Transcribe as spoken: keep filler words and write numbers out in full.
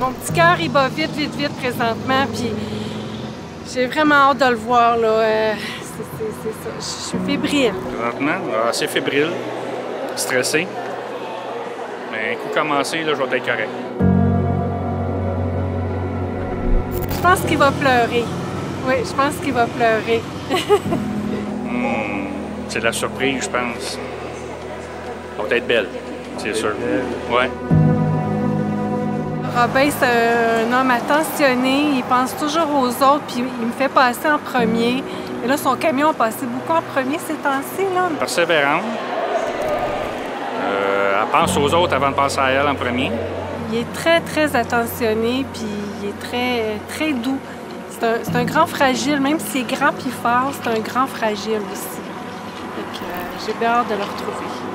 mon petit cœur, il bat vite, vite, vite présentement, puis j'ai vraiment hâte de le voir, là. Euh, c'est ça, je suis fébrile. Présentement, assez fébrile, stressée. Mais un coup commencé, là, je vais être correct. Je pense qu'il va pleurer. Oui, je pense qu'il va pleurer. mmh, c'est la surprise, je pense. Elle va être belle, c'est sûr. Belle. Ouais. Robin, c'est un homme attentionné. Il pense toujours aux autres, puis il me fait passer en premier. Et là, son camion a passé beaucoup en premier ces temps-ci, là. Persévérante. Euh, elle pense aux autres avant de penser à elle en premier. Il est très, très attentionné, puis il est très, très doux. C'est un, un grand fragile, même s'il est grand puis fort, c'est un grand fragile aussi. Donc, euh, j'ai bien hâte de le retrouver.